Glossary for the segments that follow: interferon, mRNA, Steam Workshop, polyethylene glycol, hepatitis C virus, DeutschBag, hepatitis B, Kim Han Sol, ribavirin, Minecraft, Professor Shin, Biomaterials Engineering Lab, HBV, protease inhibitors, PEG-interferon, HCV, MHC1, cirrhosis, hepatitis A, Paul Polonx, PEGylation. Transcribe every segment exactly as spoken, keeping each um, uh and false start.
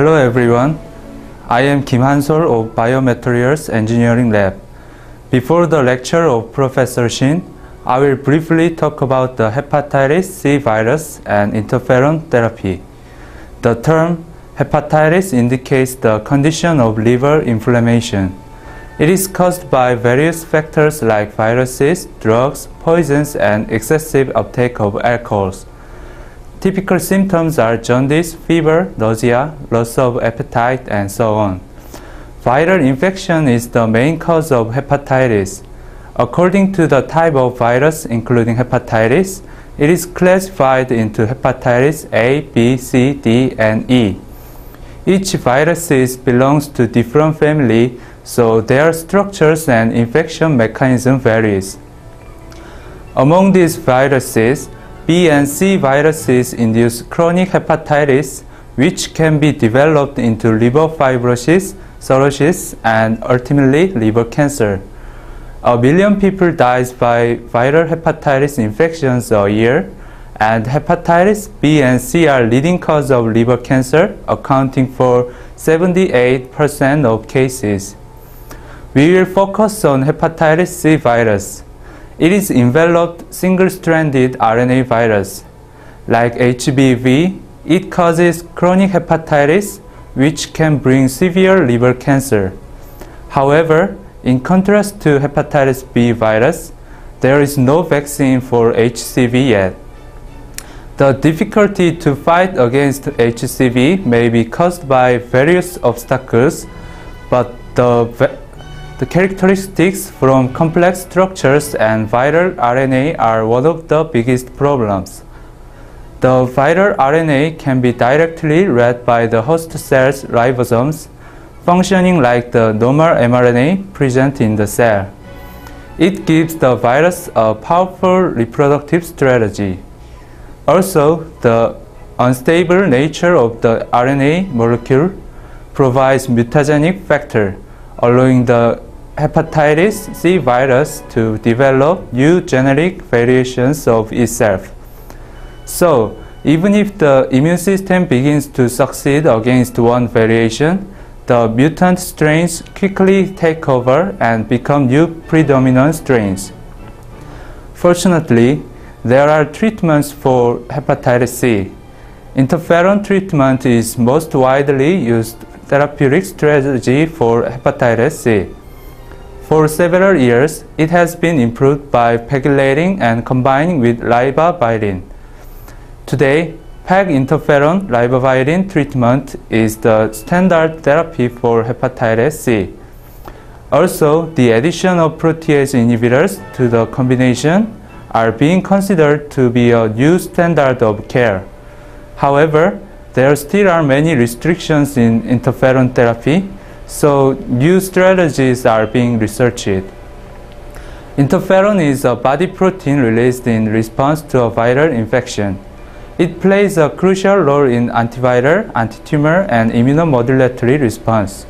Hello everyone, I am Kim Han Sol of Biomaterials Engineering Lab. Before the lecture of Professor Shin, I will briefly talk about the hepatitis C virus and interferon therapy. The term hepatitis indicates the condition of liver inflammation. It is caused by various factors like viruses, drugs, poisons, and excessive uptake of alcohols. Typical symptoms are jaundice, fever, nausea, loss of appetite, and so on. Viral infection is the main cause of hepatitis. According to the type of virus, including hepatitis, it is classified into hepatitis A, B, C, D, and E. Each virus belongs to different family, so their structures and infection mechanism varies. Among these viruses, B and C viruses induce chronic hepatitis, which can be developed into liver fibrosis, cirrhosis, and ultimately liver cancer. A million people die by viral hepatitis infections a year, and hepatitis B and C are leading cause of liver cancer, accounting for seventy-eight percent of cases. We will focus on hepatitis C virus. It is enveloped single-stranded R N A virus. Like H B V, it causes chronic hepatitis, which can bring severe liver cancer. However, in contrast to hepatitis B virus, there is no vaccine for H C V yet. The difficulty to fight against H C V may be caused by various obstacles, but the The characteristics from complex structures and viral R N A are one of the biggest problems. The viral R N A can be directly read by the host cell's ribosomes, functioning like the normal mRNA present in the cell. It gives the virus a powerful reproductive strategy. Also, the unstable nature of the R N A molecule provides mutagenic factor, allowing the hepatitis C virus to develop new genetic variations of itself. So, even if the immune system begins to succeed against one variation, the mutant strains quickly take over and become new predominant strains. Fortunately, there are treatments for hepatitis C. Interferon treatment is most widely used therapeutic strategy for hepatitis C. For several years, it has been improved by PEGylating and combining with ribavirin. Today, PEG-interferon ribavirin treatment is the standard therapy for hepatitis C. Also, the addition of protease inhibitors to the combination are being considered to be a new standard of care. However, there still are many restrictions in interferon therapy, so new strategies are being researched. Interferon is a body protein released in response to a viral infection. It plays a crucial role in antiviral, antitumor, and immunomodulatory response.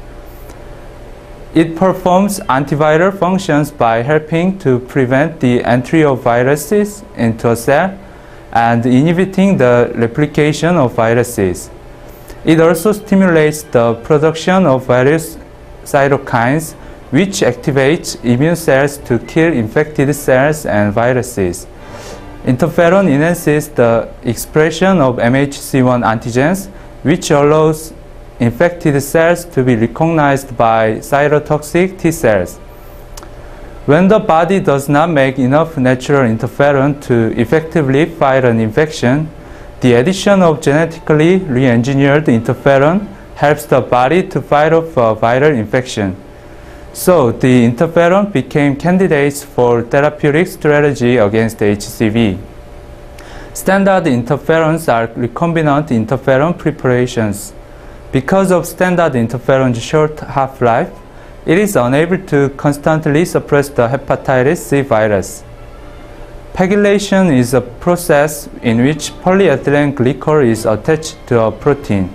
It performs antiviral functions by helping to prevent the entry of viruses into a cell and inhibiting the replication of viruses. It also stimulates the production of various cytokines, which activates immune cells to kill infected cells and viruses. Interferon enhances the expression of M H C one antigens, which allows infected cells to be recognized by cytotoxic T cells. When the body does not make enough natural interferon to effectively fight an infection, the addition of genetically re-engineered interferon helps the body to fight off a viral infection. So, the interferon became candidates for therapeutic strategy against H C V. Standard interferons are recombinant interferon preparations. Because of standard interferon's short half-life, it is unable to constantly suppress the hepatitis C virus. PEGylation is a process in which polyethylene glycol is attached to a protein.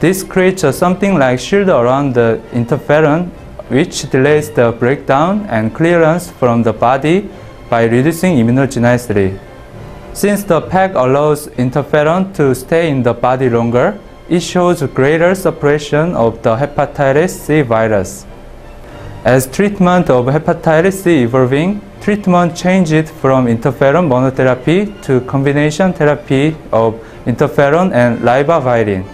This creates a something like shield around the interferon, which delays the breakdown and clearance from the body by reducing immunogenicity. Since the PEG allows interferon to stay in the body longer, it shows greater suppression of the hepatitis C virus. As treatment of hepatitis C evolving, treatment changed from interferon monotherapy to combination therapy of interferon and ribavirin.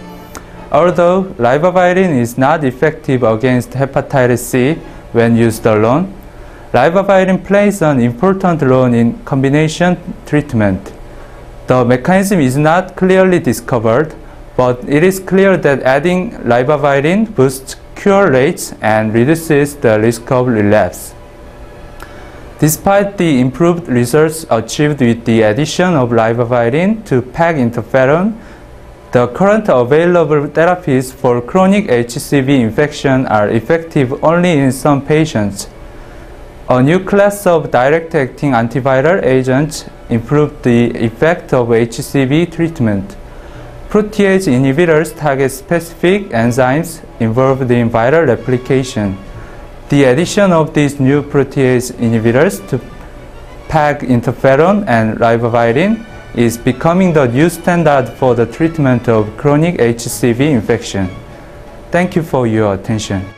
Although ribavirin is not effective against hepatitis C when used alone, ribavirin plays an important role in combination treatment. The mechanism is not clearly discovered, but it is clear that adding ribavirin boosts cure rates and reduces the risk of relapse. Despite the improved results achieved with the addition of ribavirin to PEG-interferon, the current available therapies for chronic H C V infection are effective only in some patients. A new class of direct-acting antiviral agents improved the effect of H C V treatment. Protease inhibitors target specific enzymes involved in viral replication. The addition of these new protease inhibitors to PEG-interferon and ribavirin is becoming the new standard for the treatment of chronic H C V infection. Thank you for your attention.